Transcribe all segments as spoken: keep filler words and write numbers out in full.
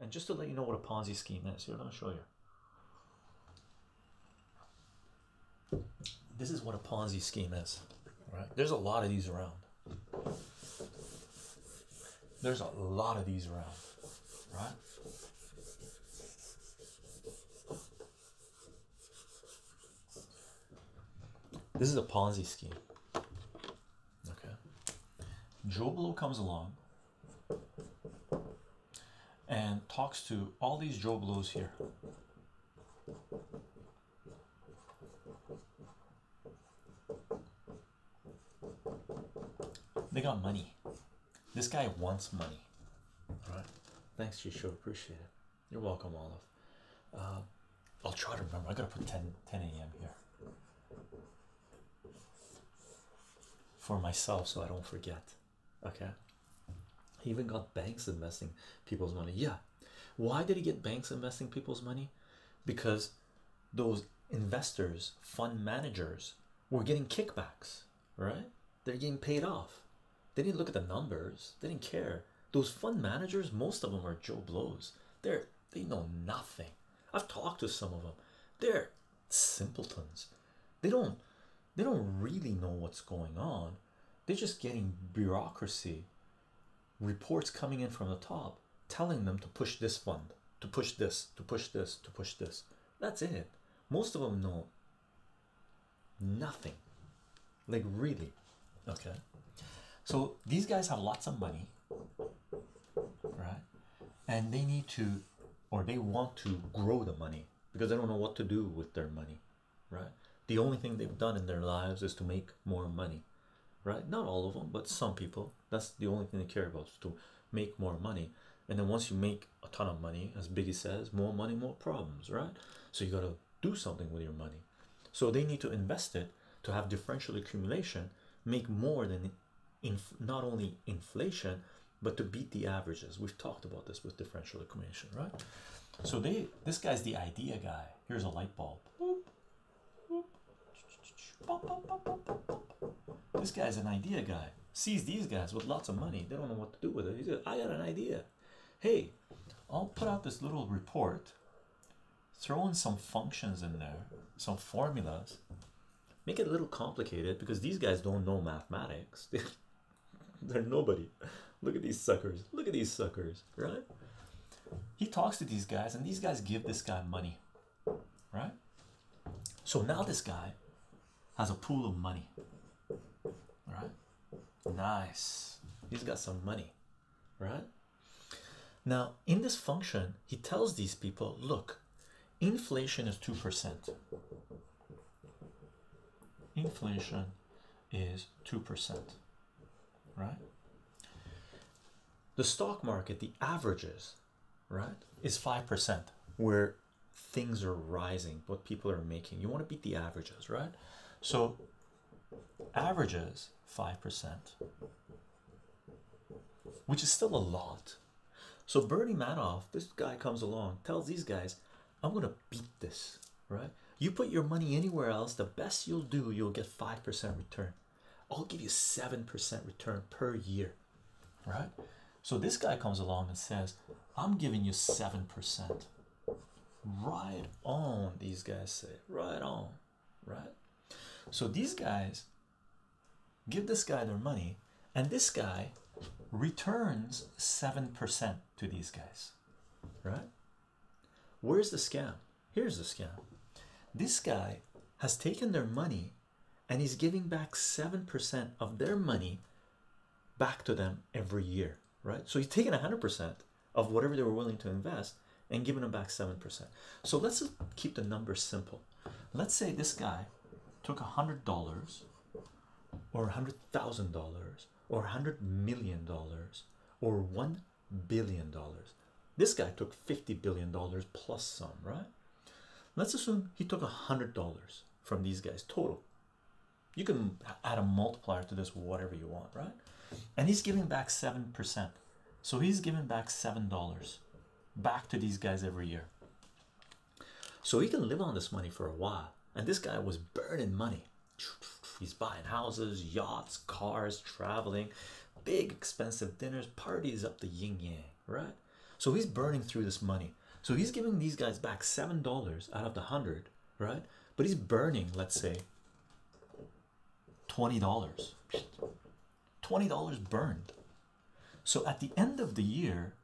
And just to let you know what a Ponzi scheme is, here, let me show you. This is what a Ponzi scheme is, right? There's a lot of these around. There's a lot of these around, right? This is a Ponzi scheme. Okay. Joe Blow comes along and talks to all these Joe Blows here. They got money. This guy wants money. All right. Thanks, Chycho. Appreciate it. You're welcome, Olive. Uh, I'll try to remember. I gotta put ten a m here for myself so I don't forget. Okay. He even got banks investing people's money. Yeah. Why did he get banks investing people's money? Because those investors, fund managers, were getting kickbacks, right? They're getting paid off. They didn't look at the numbers. They didn't care. Those fund managers, most of them are Joe Blows. They're, they know nothing. I've talked to some of them. They're simpletons. They don't, they don't really know what's going on. They're just getting bureaucracy reports coming in from the top telling them to push this fund, to push this, to push this, to push this. That's it. Most of them know nothing. Like, really. Okay. So these guys have lots of money, right? And they need to, or they want to grow the money because they don't know what to do with their money, right? The only thing they've done in their lives is to make more money, right? Not all of them, but some people, that's the only thing they care about, is to make more money. And then once you make a ton of money, as Biggie says, more money, more problems, right? So you got to do something with your money. So they need to invest it to have differential accumulation, make more than Inf not only inflation, but to beat the averages. We've talked about this with differential accumulation, right? So they, this guy's the idea guy. Here's a light bulb. This guy's an idea guy. Sees these guys with lots of money. They don't know what to do with it. He says, I got an idea. Hey, I'll put out this little report, throw in some functions in there, some formulas, make it a little complicated because these guys don't know mathematics. They're nobody. Look at these suckers. Look at these suckers, right? He talks to these guys, and these guys give this guy money, right? So now this guy has a pool of money, right? Nice. He's got some money, right? Now, in this function, he tells these people, look, inflation is two percent. Inflation is two percent, right? The stock market, the averages, right, is five percent, where things are rising, what people are making. You want to beat the averages, right? So averages, five percent, which is still a lot. So Bernie Madoff, this guy comes along, tells these guys, I'm going to beat this, right? You put your money anywhere else, the best you'll do, you'll get five percent return. I'll give you seven percent return per year, right? So this guy comes along and says, I'm giving you seven percent. Right on, these guys say, right on, right? So these guys give this guy their money, and this guy returns seven percent to these guys, right? Where's the scam? Here's the scam. This guy has taken their money and he's giving back seven percent of their money back to them every year, right? So he's taken one hundred percent of whatever they were willing to invest and giving them back seven percent. So let's keep the numbers simple. Let's say this guy took one hundred dollars or one hundred thousand dollars or one hundred million dollars or one billion dollars. This guy took fifty billion dollars plus some, right? Let's assume he took one hundred dollars from these guys total. You can add a multiplier to this, whatever you want, right? And he's giving back seven percent. So he's giving back seven dollars back to these guys every year. So he can live on this money for a while. And this guy was burning money. He's buying houses, yachts, cars, traveling, big expensive dinners, parties up the yin-yang, right? So he's burning through this money. So he's giving these guys back seven dollars out of the hundred, right? But he's burning, let's say, twenty dollars. twenty dollars burned. So at the end of the year,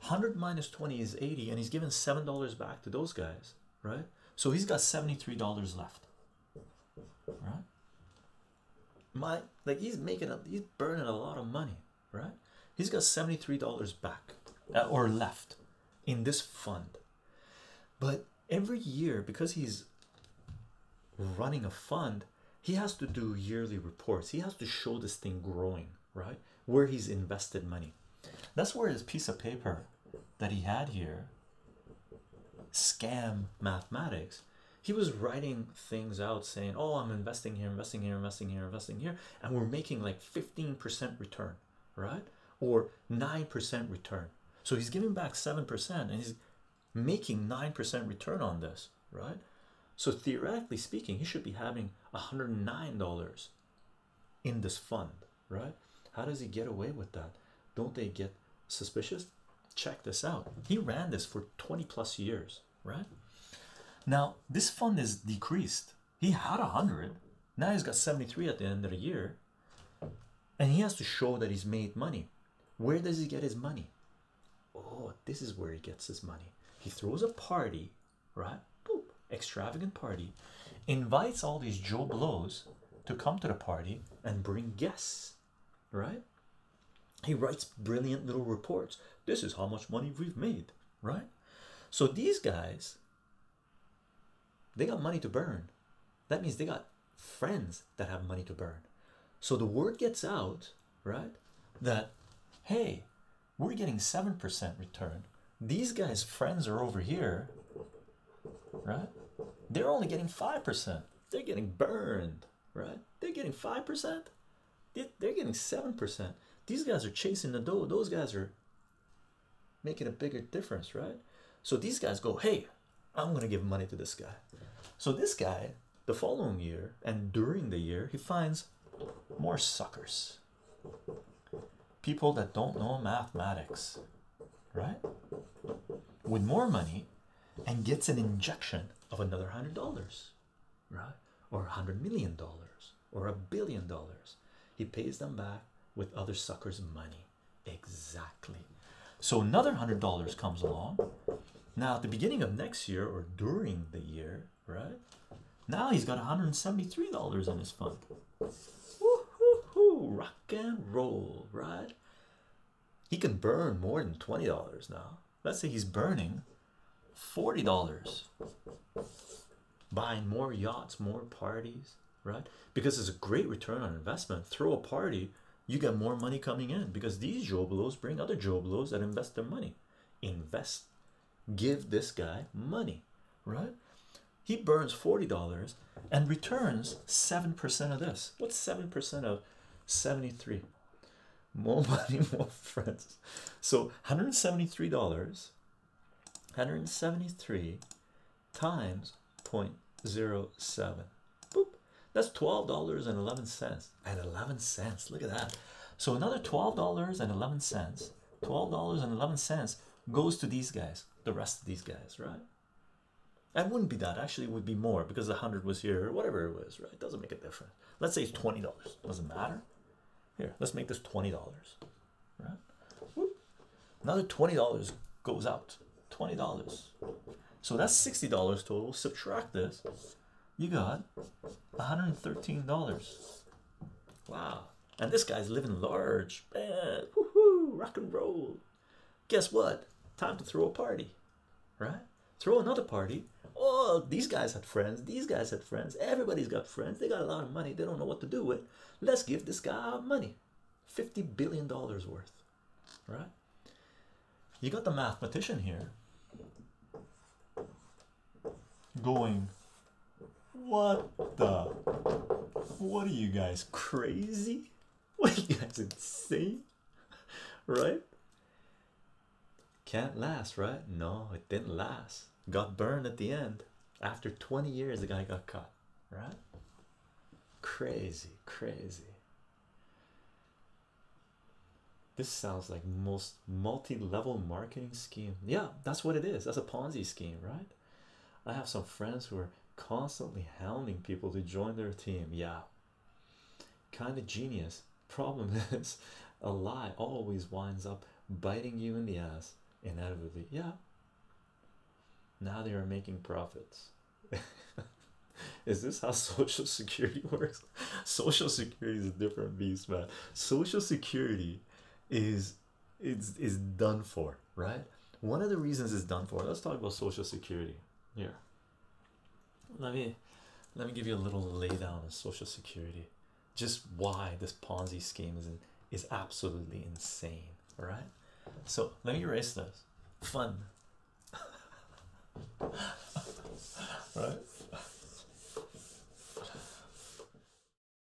one hundred minus twenty is eighty, and he's given seven dollars back to those guys, right? So he's got seventy-three dollars left, right? My, like he's making up, he's burning a lot of money, right? He's got seventy-three dollars back uh, or left in this fund. But every year, because he's running a fund, he has to do yearly reports. He has to show this thing growing, right? Where he's invested money. That's where this piece of paper that he had here, Scam Mathematics, he was writing things out saying, oh, I'm investing here, investing here, investing here, investing here, and we're making like fifteen percent return, right? Or nine percent return. So he's giving back seven percent and he's making nine percent return on this, right? So theoretically speaking, he should be having one hundred nine dollars in this fund, right? How does he get away with that? Don't they get suspicious? Check this out. He ran this for twenty plus years, right? Now, this fund is decreased. He had one hundred. Now he's got seventy-three at the end of the year. And he has to show that he's made money. Where does he get his money? Oh, this is where he gets his money. He throws a party, right? Extravagant party, invites all these Joe Blows to come to the party and bring guests, right? He writes brilliant little reports. This is how much money we've made, right? So these guys, they got money to burn. That means they got friends that have money to burn. So the word gets out, right, that, hey, we're getting seven percent return. These guys' friends are over here, right? They're only getting five percent. They're getting burned, right? They're getting five percent. They're getting seven percent. These guys are chasing the dough. Those guys are making a bigger difference, right? So these guys go, hey, I'm going to give money to this guy. So this guy, the following year and during the year, he finds more suckers. People that don't know mathematics, right? With more money, and gets an injection of another hundred dollars, right? Or a hundred million dollars, or a billion dollars. He pays them back with other suckers' money. Exactly. So another hundred dollars comes along. Now at the beginning of next year or during the year, right, now he's got one hundred seventy-three dollars in his fund. Woo-hoo-hoo, rock and roll, right? He can burn more than twenty dollars now. Let's say he's burning forty dollars, buying more yachts, more parties, right? Because it's a great return on investment. Throw a party, you get more money coming in because these Joe Blows bring other Joe Blows that invest their money. Invest, give this guy money, right? He burns forty dollars and returns seven percent of this. What's seven percent of seventy-three? More money, more friends. So one hundred seventy-three dollars, one hundred seventy-three times zero point zero seven. Boop. That's twelve dollars and eleven cents. And eleven cents. Look at that. So another twelve dollars and eleven cents. twelve dollars and eleven cents goes to these guys. The rest of these guys, right? And wouldn't be that. Actually, it would be more because the hundred was here, or whatever it was, right? It doesn't make a difference. Let's say it's twenty dollars. Doesn't matter. Here, let's make this twenty dollars, right? Boop. Another twenty dollars goes out. twenty dollars. So that's sixty dollars total. Subtract this. You got one hundred thirteen dollars. Wow. And this guy's living large. Man, woohoo, rock and roll. Guess what? Time to throw a party, right? Throw another party. Oh, these guys had friends. These guys had friends. Everybody's got friends. They got a lot of money. They don't know what to do with. Let's give this guy money. fifty billion dollars worth, right? You got the mathematician here. Going, what the, what are you guys, crazy? What are you guys, insane? Right? Can't last, right? No, it didn't last. Got burned at the end. After twenty years, the guy got caught, right? Crazy, crazy. This sounds like most multi-level marketing scheme. Yeah, that's what it is. That's a Ponzi scheme, right? I have some friends who are constantly hounding people to join their team. Yeah, kind of genius. Problem is, a lie always winds up biting you in the ass inevitably. Yeah, now they are making profits. Is this how Social Security works? Social Security is a different beast, man. Social Security is it's is done for, right? One of the reasons it's done for, let's talk about Social Security here. Let me let me give you a little lay down of Social Security, just why this Ponzi scheme is is absolutely insane. All right, so let me erase this fun. Right,